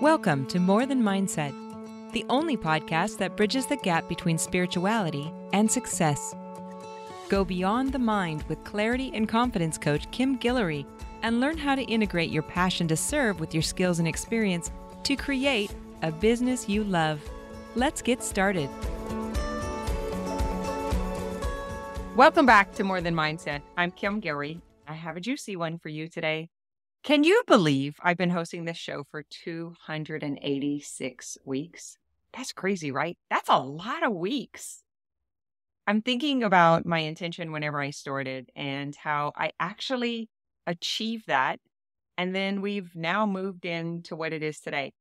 Welcome to More Than Mindset, the only podcast that bridges the gap between spirituality and success. Go beyond the mind with clarity and confidence coach Kim Guillory and learn how to integrate your passion to serve with your skills and experience to create a business you love. Let's get started. Welcome back to More Than Mindset. I'm Kim Guillory. I have a juicy one for you today. Can you believe I've been hosting this show for 286 weeks? That's crazy, right? That's a lot of weeks. I'm thinking about my intention whenever I started and how I actually achieved that. And then we've now moved into what it is today.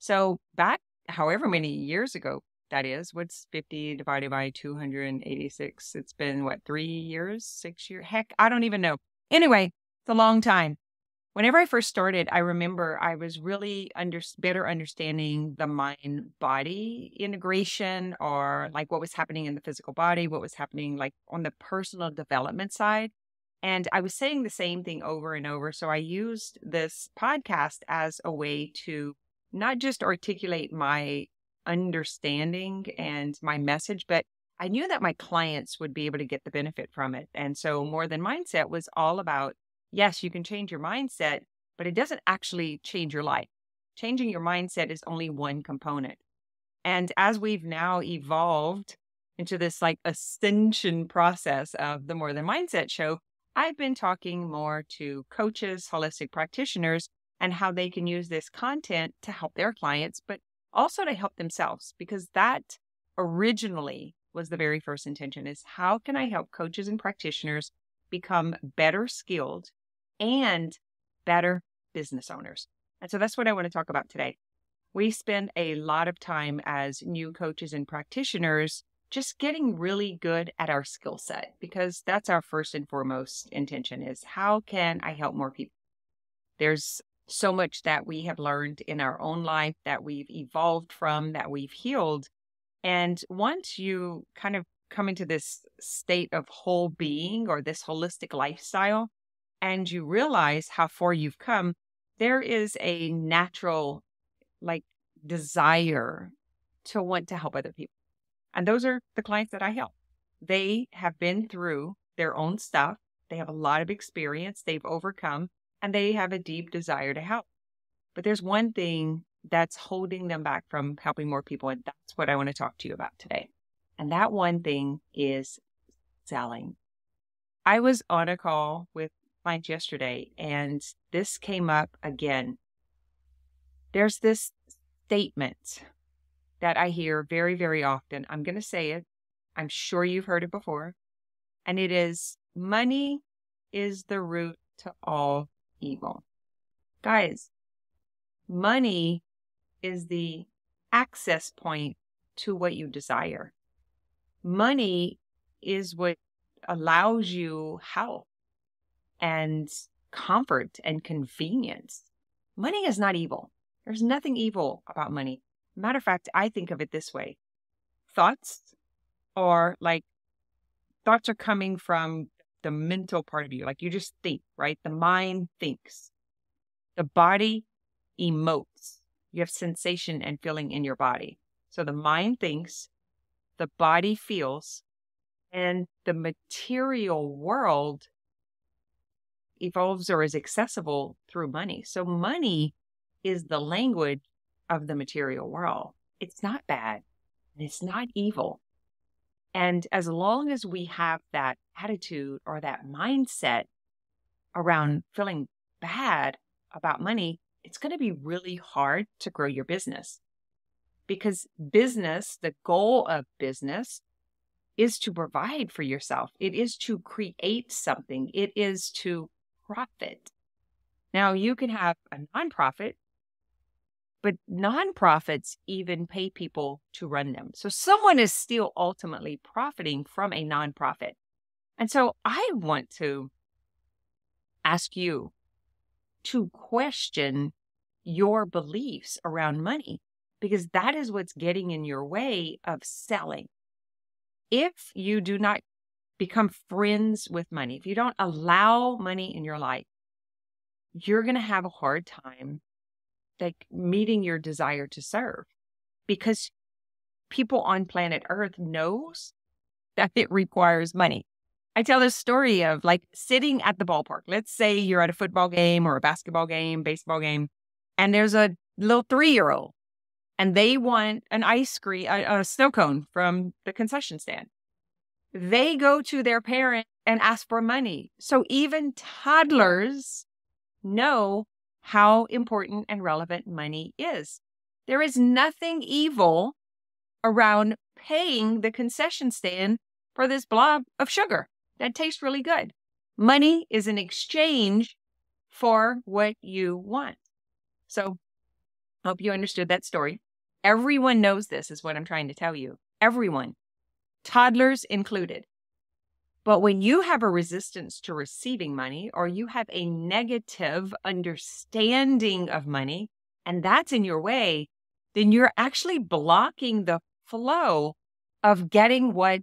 So back however many years ago, that is, what's 50 divided by 286? It's been, what, 3 years, 6 years? Heck, I don't even know. Anyway, it's a long time. Whenever I first started, I remember I was really better understanding the mind-body integration, or like what was happening in the physical body, what was happening like on the personal development side. And I was saying the same thing over and over. So I used this podcast as a way to not just articulate my understanding and my message, but I knew that my clients would be able to get the benefit from it. And so More Than Mindset was all about, yes, you can change your mindset, but it doesn't actually change your life. Changing your mindset is only one component. And as we've now evolved into this like ascension process of the More Than Mindset show, I've been talking more to coaches, holistic practitioners, and how they can use this content to help their clients, but also to help themselves, because that originally was the very first intention, is how can I help coaches and practitioners become better skilled and better business owners. And so that's what I want to talk about today. We spend a lot of time as new coaches and practitioners just getting really good at our skill set, because that's our first and foremost intention, is how can I help more people? There's so much that we have learned in our own life that we've evolved from, that we've healed. And once you kind of come into this state of whole being or this holistic lifestyle, and you realize how far you've come, there is a natural like desire to want to help other people. And those are the clients that I help. They have been through their own stuff. They have a lot of experience. They've overcome, and they have a deep desire to help. But there's one thing that's holding them back from helping more people. And that's what I want to talk to you about today. And that one thing is selling. I was on a call with clients yesterday, and this came up again. There's this statement that I hear very, very often. I'm going to say it. I'm sure you've heard it before. And it is, money is the root to all evil. Guys, money is the access point to what you desire. Money is what allows you health and comfort and convenience. Money is not evil. There's nothing evil about money. Matter of fact, I think of it this way. Thoughts are coming from the mental part of you. Like you just think, right? The mind thinks. The body emotes. You have sensation and feeling in your body. So the mind thinks. The body feels, and the material world evolves or is accessible through money. So money is the language of the material world. It's not bad, and it's not evil. And as long as we have that attitude or that mindset around feeling bad about money, it's going to be really hard to grow your business. Because business, the goal of business is to provide for yourself. It is to create something. It is to profit. Now, you can have a nonprofit, but nonprofits even pay people to run them. So someone is still ultimately profiting from a nonprofit. And so I want to ask you to question your beliefs around money, because that is what's getting in your way of selling. If you do not become friends with money, if you don't allow money in your life, you're going to have a hard time like meeting your desire to serve, because people on planet Earth knows that it requires money. I tell this story of like sitting at the ballpark. Let's say you're at a football game or a basketball game, baseball game, and there's a little 3-year-old and they want an ice cream, a snow cone from the concession stand. They go to their parent and ask for money. So even toddlers know how important and relevant money is. There is nothing evil around paying the concession stand for this blob of sugar that tastes really good. Money is an exchange for what you want. So I hope you understood that story. Everyone knows this is what I'm trying to tell you. Everyone, toddlers included. But when you have a resistance to receiving money, or you have a negative understanding of money, and that's in your way, then you're actually blocking the flow of getting what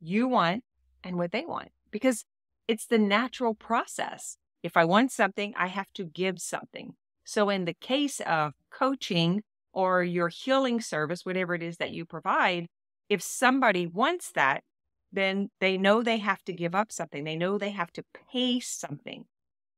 you want and what they want, because it's the natural process. If I want something, I have to give something. So in the case of coaching or your healing service, whatever it is that you provide, if somebody wants that, then they know they have to give up something. They know they have to pay something.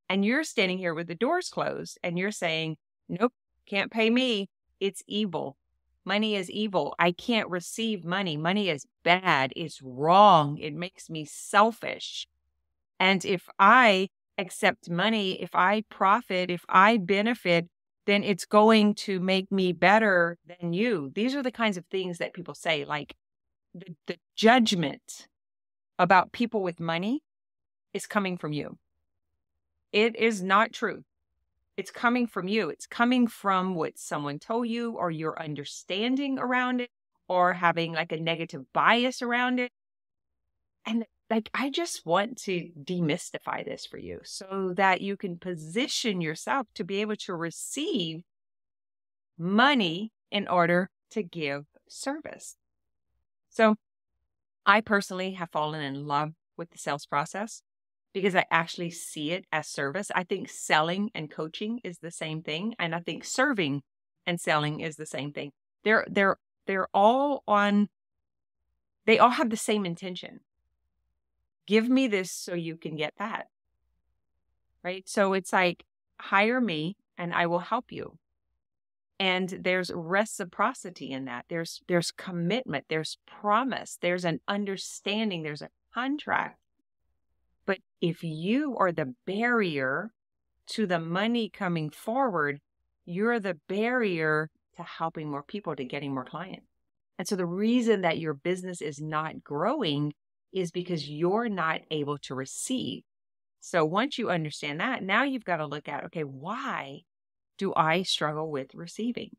And you're standing here with the doors closed and you're saying, nope, can't pay me. It's evil. Money is evil. I can't receive money. Money is bad. It's wrong. It makes me selfish. And if I accept money, if I profit, if I benefit, then it's going to make me better than you. These are the kinds of things that people say, like, the judgment about people with money is coming from you. It is not true. It's coming from you. It's coming from what someone told you, or your understanding around it, or having like a negative bias around it. And like, I just want to demystify this for you so that you can position yourself to be able to receive money in order to give service. So I personally have fallen in love with the sales process because I actually see it as service. I think selling and coaching is the same thing. And I think serving and selling is the same thing. They all have the same intention. Give me this so you can get that. Right? So it's like, hire me and I will help you. And there's reciprocity in that. There's commitment, there's promise, there's an understanding, there's a contract. But if you are the barrier to the money coming forward, you're the barrier to helping more people, to getting more clients. And so the reason that your business is not growing is because you're not able to receive. So once you understand that, now you've got to look at, okay, why do I struggle with receiving?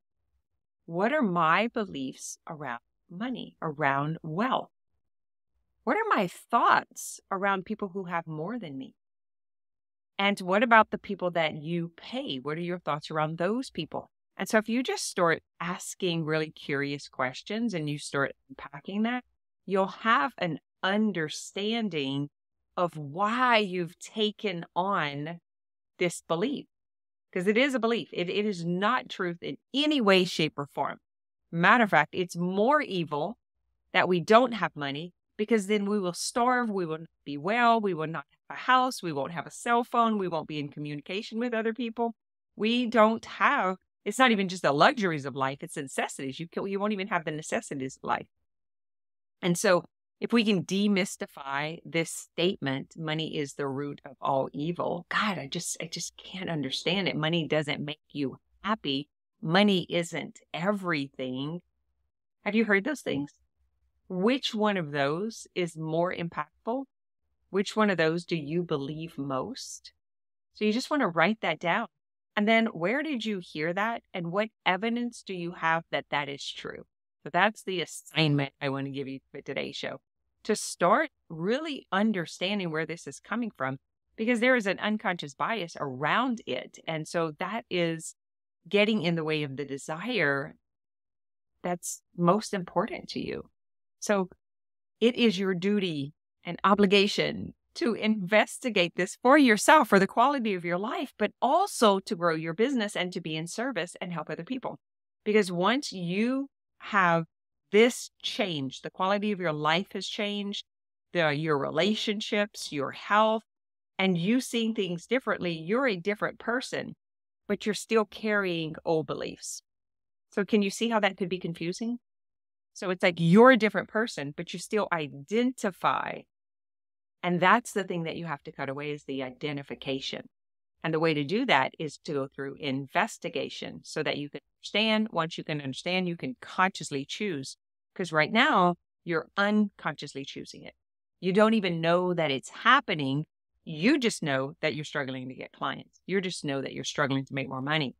What are my beliefs around money, around wealth? What are my thoughts around people who have more than me? And what about the people that you pay? What are your thoughts around those people? And so if you just start asking really curious questions and you start unpacking that, you'll have an understanding of why you've taken on this belief. Because it is a belief. It is not truth in any way, shape, or form. Matter of fact, it's more evil that we don't have money, because then we will starve, we will not be well, we will not have a house, we won't have a cell phone, we won't be in communication with other people. We don't have, it's not even just the luxuries of life, it's the necessities. You won't even have the necessities of life. And so if we can demystify this statement, money is the root of all evil. God, I just can't understand it. Money doesn't make you happy. Money isn't everything. Have you heard those things? Which one of those is more impactful? Which one of those do you believe most? So you just want to write that down. And then where did you hear that? And what evidence do you have that that is true? So that's the assignment I want to give you for today's show, to start really understanding where this is coming from, because there is an unconscious bias around it. And so that is getting in the way of the desire that's most important to you. So it is your duty and obligation to investigate this for yourself, for the quality of your life, but also to grow your business and to be in service and help other people. Because once you have this change, the quality of your life has changed, your relationships, your health, and you seeing things differently, you're a different person, but you're still carrying old beliefs. So can you see how that could be confusing? So it's like you're a different person, but you still identify. And that's the thing that you have to cut away, is the identification. And the way to do that is to go through investigation so that you can understand. Once you can understand, you can consciously choose. Because right now, you're unconsciously choosing it. You don't even know that it's happening. You just know that you're struggling to get clients. You just know that you're struggling to make more money,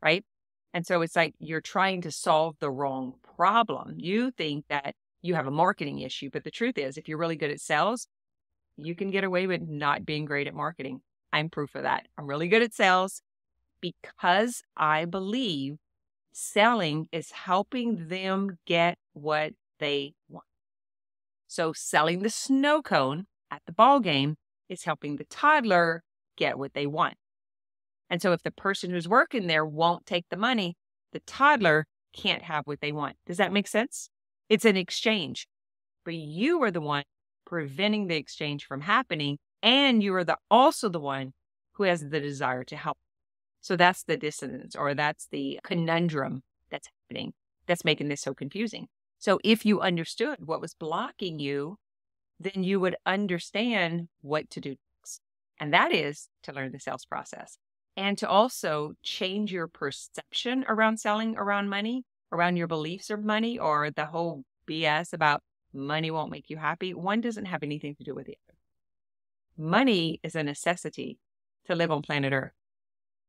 right? And so it's like you're trying to solve the wrong problem. You think that you have a marketing issue, but the truth is, if you're really good at sales, you can get away with not being great at marketing. I'm proof of that. I'm really good at sales because I believe selling is helping them get what they want. So selling the snow cone at the ball game is helping the toddler get what they want. And so if the person who's working there won't take the money, the toddler can't have what they want. Does that make sense? It's an exchange, but you are the one preventing the exchange from happening, and you are also the one who has the desire to help. So that's the dissonance, or that's the conundrum that's happening that's making this so confusing. So if you understood what was blocking you, then you would understand what to do next. And that is to learn the sales process and to also change your perception around selling, around money, around your beliefs of money, or the whole BS about money won't make you happy. One doesn't have anything to do with the other. Money is a necessity to live on planet Earth.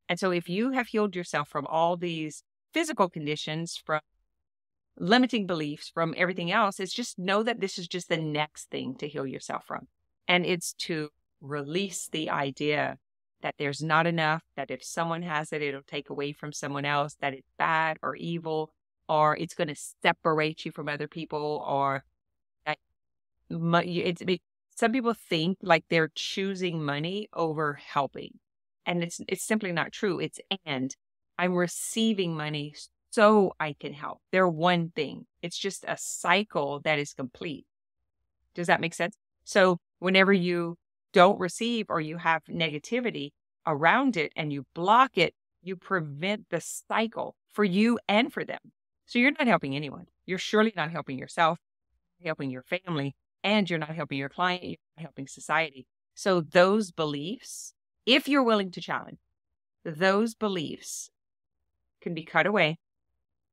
And so if you have healed yourself from all these physical conditions, from limiting beliefs, from everything else, it's just know that this is just the next thing to heal yourself from. And it's to release the idea that there's not enough, that if someone has it, it'll take away from someone else, that it's bad or evil, or it's going to separate you from other people, or some people think like they're choosing money over helping. And it's simply not true. It's and. I'm receiving money so I can help. They're one thing. It's just a cycle that is complete. Does that make sense? So whenever you don't receive or you have negativity around it and you block it, you prevent the cycle for you and for them. So you're not helping anyone. You're surely not helping yourself, helping your family, and you're not helping your client, you're not helping society. So those beliefs, if you're willing to challenge, those beliefs can be cut away.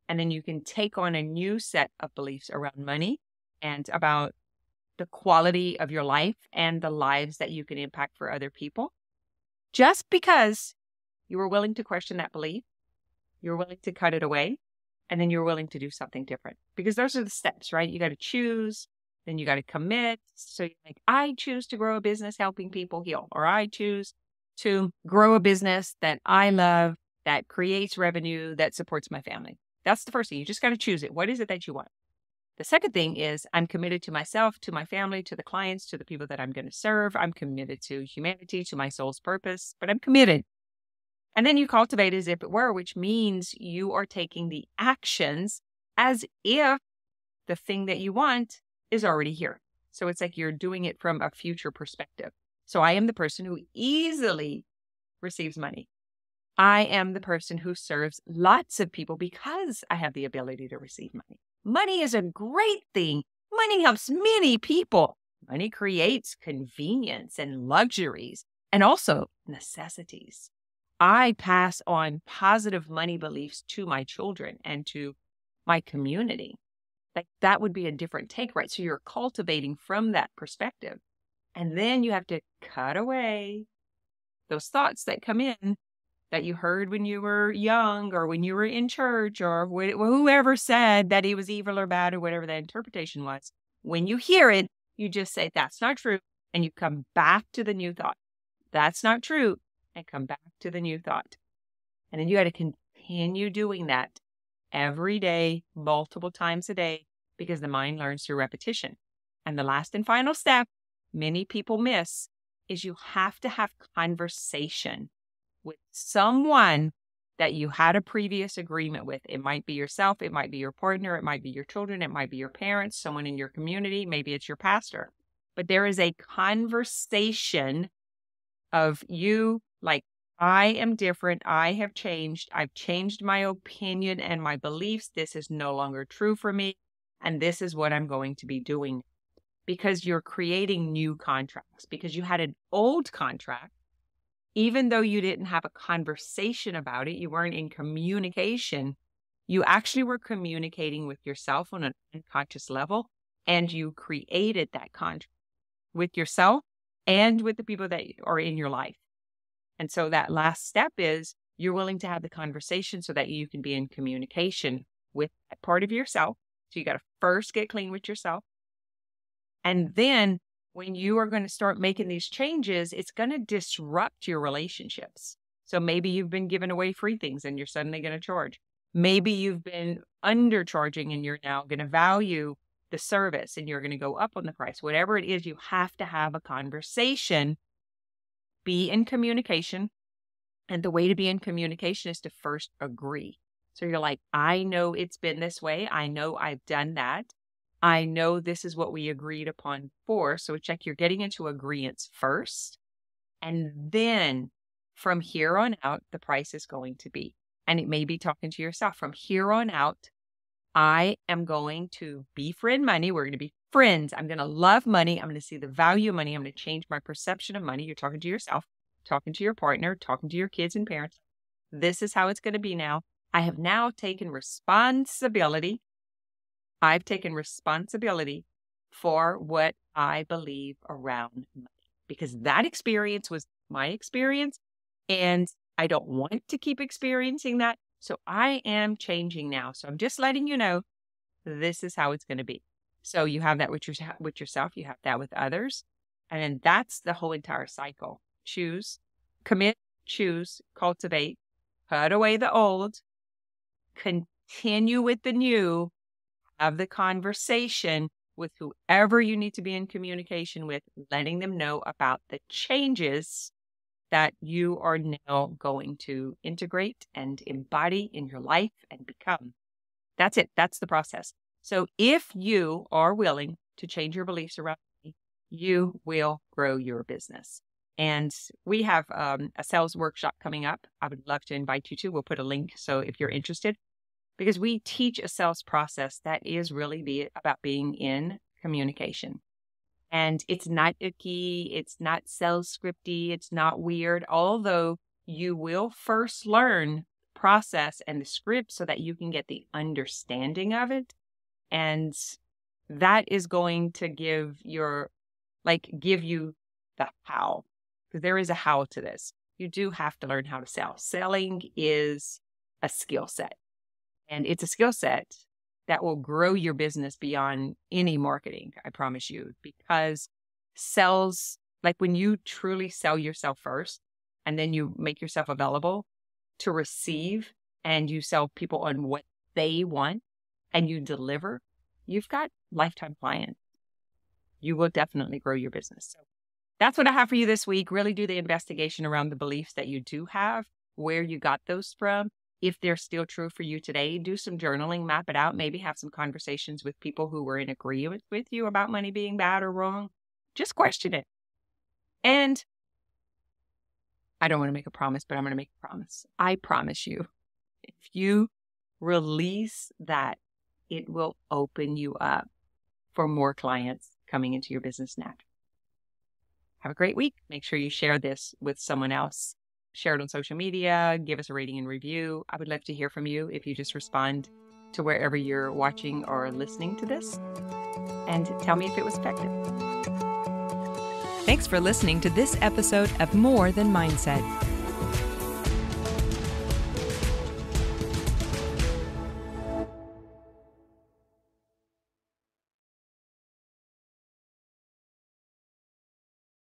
And then you can take on a new set of beliefs around money and about the quality of your life and the lives that you can impact for other people. Just because you were willing to question that belief, you're willing to cut it away, and then you're willing to do something different. Because those are the steps, right? You got to choose. Then you got to commit. So you're like, I choose to grow a business helping people heal, or I choose to grow a business that I love, that creates revenue, that supports my family. That's the first thing. You just got to choose it. What is it that you want? The second thing is, I'm committed to myself, to my family, to the clients, to the people that I'm going to serve. I'm committed to humanity, to my soul's purpose, but I'm committed. And then you cultivate as if it were, which means you are taking the actions as if the thing that you want is already here. So it's like you're doing it from a future perspective. So I am the person who easily receives money. I am the person who serves lots of people because I have the ability to receive money. Money is a great thing. Money helps many people. Money creates convenience and luxuries and also necessities. I pass on positive money beliefs to my children and to my community. Like that would be a different take, right? So you're cultivating from that perspective. And then you have to cut away those thoughts that come in that you heard when you were young or when you were in church or whoever said that he was evil or bad or whatever that interpretation was. When you hear it, you just say, that's not true. And you come back to the new thought. That's not true. And come back to the new thought. And then you got to continue doing that every day, multiple times a day, because the mind learns through repetition. And the last and final step many people miss is you have to have conversation with someone that you had a previous agreement with. It might be yourself, it might be your partner, it might be your children, it might be your parents, someone in your community, maybe it's your pastor. But there is a conversation of you like, I am different, I have changed, I've changed my opinion and my beliefs, this is no longer true for me, and this is what I'm going to be doing. Because you're creating new contracts, because you had an old contract. Even though you didn't have a conversation about it, you weren't in communication, you actually were communicating with yourself on an unconscious level, and you created that contract with yourself and with the people that are in your life. And so that last step is you're willing to have the conversation so that you can be in communication with that part of yourself. So you got to first get clean with yourself. And then when you are going to start making these changes, it's going to disrupt your relationships. So maybe you've been giving away free things and you're suddenly going to charge. Maybe you've been undercharging and you're now going to value the service and you're going to go up on the price. Whatever it is, you have to have a conversation, be in communication. And the way to be in communication is to first agree. So you're like, I know it's been this way. I know I've done that. I know this is what we agreed upon for. So check you're getting into agreements first. And then from here on out, the price is going to be, and it may be talking to yourself, from here on out, I am going to befriend money. We're going to be friends. I'm going to love money. I'm going to see the value of money. I'm going to change my perception of money. You're talking to yourself, talking to your partner, talking to your kids and parents. This is how it's going to be now. I have now taken responsibility. I've taken responsibility for what I believe around money, because that experience was my experience and I don't want to keep experiencing that. So I am changing now. So I'm just letting you know, this is how it's going to be. So you have that with yourself, you have that with others. And then that's the whole entire cycle. Choose, commit, choose, cultivate, put away the old, continue with the new, have the conversation with whoever you need to be in communication with, letting them know about the changes that you are now going to integrate and embody in your life and become. That's it. That's the process. So if you are willing to change your beliefs around money, you will grow your business. And we have a sales workshop coming up. I would love to invite you to. We'll put a link. So if you're interested, because we teach a sales process that is really about being in communication. And it's not icky, it's not sales scripty, it's not weird, although you will first learn the process and the script so that you can get the understanding of it. And that is going to give you the how, because there is a how to this. You do have to learn how to sell. Selling is a skill set. And it's a skill set that will grow your business beyond any marketing, I promise you, because sales, like when you truly sell yourself first and then you make yourself available to receive and you sell people on what they want and you deliver, you've got lifetime clients. You will definitely grow your business. So that's what I have for you this week. Really do the investigation around the beliefs that you do have, where you got those from. If they're still true for you today, do some journaling, map it out, maybe have some conversations with people who were in agreement with you about money being bad or wrong. Just question it. And I don't want to make a promise, but I'm going to make a promise. I promise you, if you release that, it will open you up for more clients coming into your business now. Have a great week. Make sure you share this with someone else. Share it on social media, give us a rating and review. I would love to hear from you if you just respond to wherever you're watching or listening to this and tell me if it was effective. Thanks for listening to this episode of More Than Mindset.